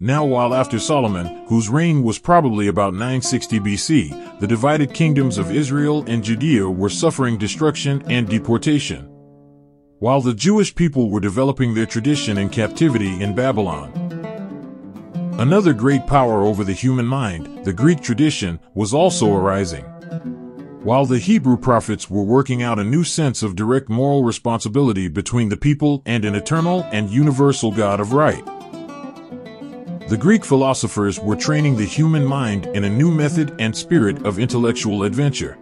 Now while after Solomon, whose reign was probably about 960 BC, the divided kingdoms of Israel and Judea were suffering destruction and deportation. While the Jewish people were developing their tradition in captivity in Babylon. Another great power over the human mind, the Greek tradition, was also arising. While the Hebrew prophets were working out a new sense of direct moral responsibility between the people and an eternal and universal God of right. The Greek philosophers were training the human mind in a new method and spirit of intellectual adventure.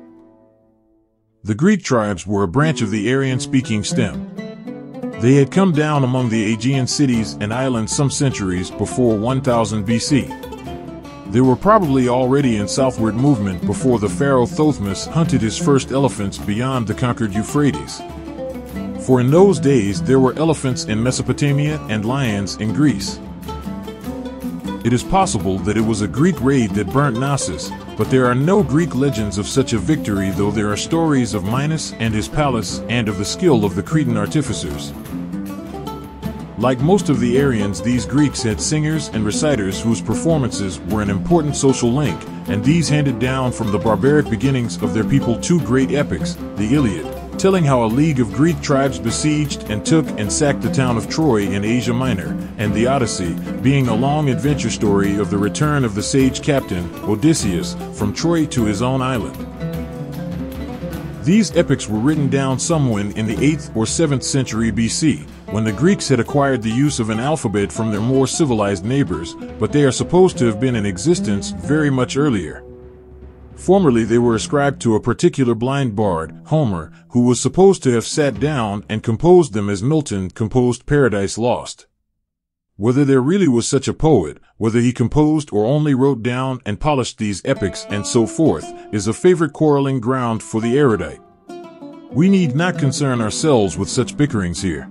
The Greek tribes were a branch of the Aryan-speaking stem. They had come down among the Aegean cities and islands some centuries before 1000 BC. They were probably already in southward movement before the Pharaoh Thothmes hunted his first elephants beyond the conquered Euphrates. For in those days there were elephants in Mesopotamia and lions in Greece. It is possible that it was a Greek raid that burnt Knossos, but there are no Greek legends of such a victory, though there are stories of Minos and his palace and of the skill of the Cretan artificers. Like most of the Aryans, these Greeks had singers and reciters whose performances were an important social link, and these handed down from the barbaric beginnings of their people two great epics, the Iliad, telling how a league of Greek tribes besieged and took and sacked the town of Troy in Asia Minor, and the Odyssey, being a long adventure story of the return of the sage captain, Odysseus, from Troy to his own island. These epics were written down somewhere in the 8th or 7th century BC, when the Greeks had acquired the use of an alphabet from their more civilized neighbors, but they are supposed to have been in existence very much earlier. Formerly they were ascribed to a particular blind bard, Homer, who was supposed to have sat down and composed them as Milton composed Paradise Lost. Whether there really was such a poet, whether he composed or only wrote down and polished these epics and so forth, is a favorite quarreling ground for the erudite. We need not concern ourselves with such bickerings here.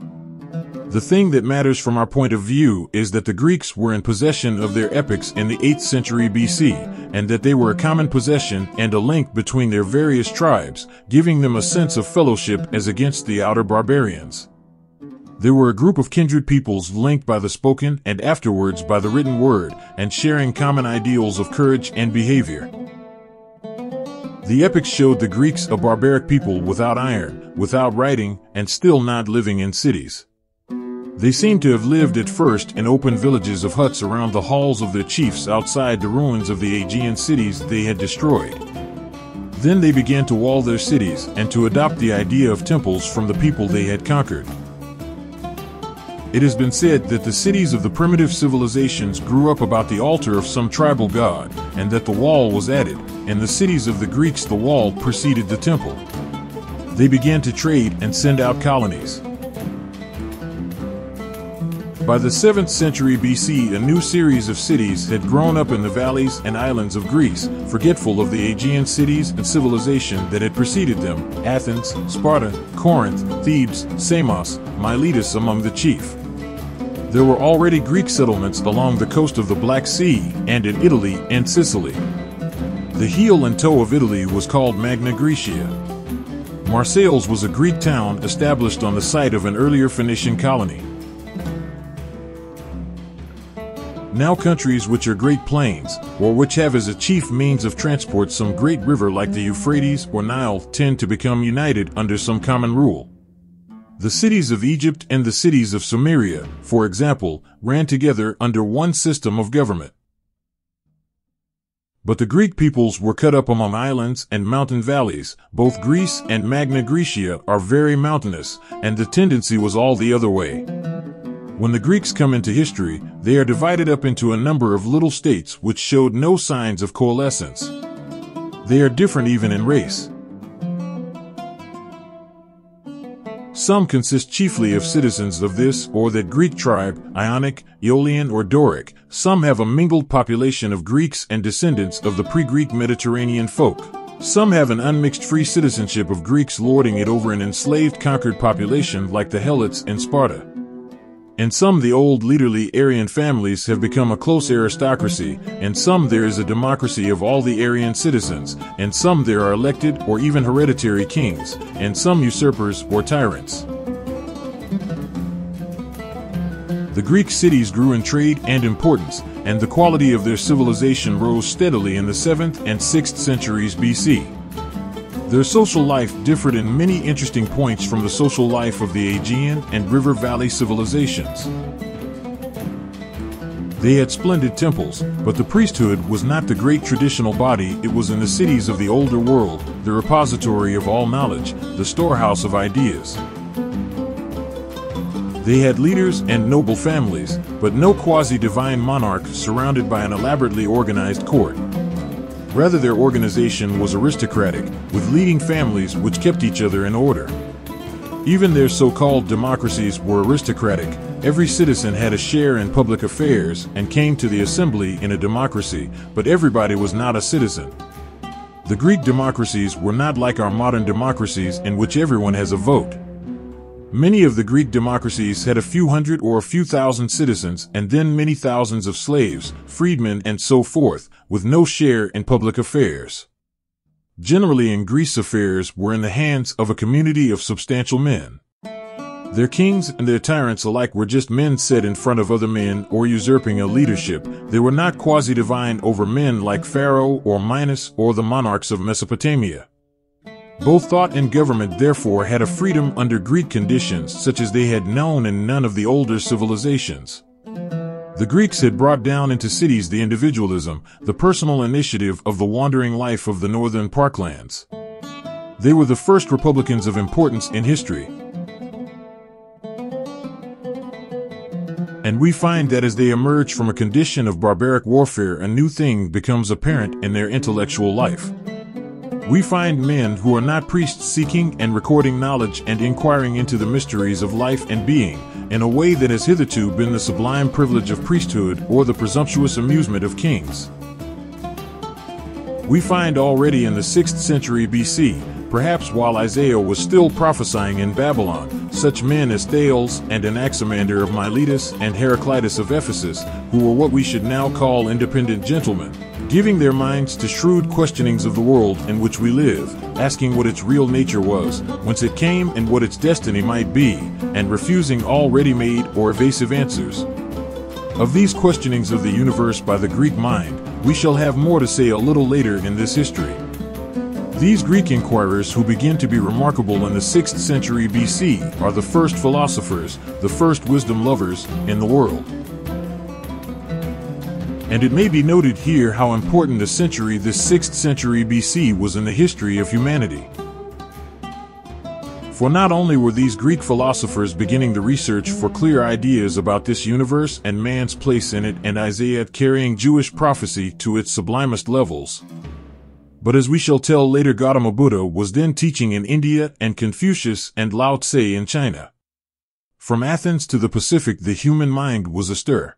The thing that matters from our point of view is that the Greeks were in possession of their epics in the 8th century BC, and that they were a common possession and a link between their various tribes, giving them a sense of fellowship as against the outer barbarians. They were a group of kindred peoples linked by the spoken and afterwards by the written word, and sharing common ideals of courage and behavior. The epics showed the Greeks a barbaric people without iron, without writing, and still not living in cities. They seem to have lived at first in open villages of huts around the halls of their chiefs outside the ruins of the Aegean cities they had destroyed. Then they began to wall their cities and to adopt the idea of temples from the people they had conquered. It has been said that the cities of the primitive civilizations grew up about the altar of some tribal god, and that the wall was added. In the cities of the Greeks, the wall preceded the temple. They began to trade and send out colonies. By the 7th century BC, a new series of cities had grown up in the valleys and islands of Greece, forgetful of the Aegean cities and civilization that had preceded them: Athens, Sparta, Corinth, Thebes, Samos, Miletus among the chief. There were already Greek settlements along the coast of the Black Sea and in Italy and Sicily. The heel and toe of Italy was called Magna Graecia. Marseilles was a Greek town established on the site of an earlier Phoenician colony. Now countries which are great plains, or which have as a chief means of transport some great river like the Euphrates or Nile, tend to become united under some common rule. The cities of Egypt and the cities of Sumeria, for example, ran together under one system of government. But the Greek peoples were cut up among islands and mountain valleys. Both Greece and Magna Graecia are very mountainous, and the tendency was all the other way. When the Greeks come into history, they are divided up into a number of little states which showed no signs of coalescence. They are different even in race. Some consist chiefly of citizens of this or that Greek tribe, Ionic, Aeolian, or Doric. Some have a mingled population of Greeks and descendants of the pre-Greek Mediterranean folk. Some have an unmixed free citizenship of Greeks lording it over an enslaved conquered population like the Helots in Sparta. In some, the old leaderly Aryan families have become a close aristocracy. In some, there is a democracy of all the Aryan citizens. In some, there are elected or even hereditary kings, and some usurpers or tyrants. The Greek cities grew in trade and importance, and the quality of their civilization rose steadily in the 7th and 6th centuries BC. Their social life differed in many interesting points from the social life of the Aegean and River Valley civilizations. They had splendid temples, but the priesthood was not the great traditional body. It was in the cities of the older world, the repository of all knowledge, the storehouse of ideas. They had leaders and noble families, but no quasi-divine monarch surrounded by an elaborately organized court. Rather, their organization was aristocratic, with leading families which kept each other in order. Even their so-called democracies were aristocratic. Every citizen had a share in public affairs and came to the assembly in a democracy, but everybody was not a citizen. The Greek democracies were not like our modern democracies in which everyone has a vote. Many of the Greek democracies had a few hundred or a few thousand citizens and then many thousands of slaves, freedmen, and so forth, with no share in public affairs. Generally in Greece, affairs were in the hands of a community of substantial men. Their kings and their tyrants alike were just men set in front of other men or usurping a leadership. They were not quasi-divine over men like Pharaoh or Minos or the monarchs of Mesopotamia. Both thought and government therefore had a freedom under Greek conditions such as they had known in none of the older civilizations. The Greeks had brought down into cities the individualism, the personal initiative of the wandering life of the northern parklands. They were the first republicans of importance in history. And we find that as they emerge from a condition of barbaric warfare, a new thing becomes apparent in their intellectual life. We find men who are not priests seeking and recording knowledge and inquiring into the mysteries of life and being, in a way that has hitherto been the sublime privilege of priesthood or the presumptuous amusement of kings. We find already in the 6th century BC, perhaps while Isaiah was still prophesying in Babylon, such men as Thales and Anaximander of Miletus and Heraclitus of Ephesus, who were what we should now call independent gentlemen, giving their minds to shrewd questionings of the world in which we live, asking what its real nature was, whence it came and what its destiny might be, and refusing all ready-made or evasive answers. Of these questionings of the universe by the Greek mind, we shall have more to say a little later in this history. These Greek inquirers who begin to be remarkable in the 6th century BC are the first philosophers, the first wisdom lovers in the world. And it may be noted here how important a century this 6th century BC was in the history of humanity. For not only were these Greek philosophers beginning the research for clear ideas about this universe and man's place in it, and Isaiah carrying Jewish prophecy to its sublimest levels, but as we shall tell later, Gautama Buddha was then teaching in India, and Confucius and Lao Tse in China. From Athens to the Pacific, the human mind was astir.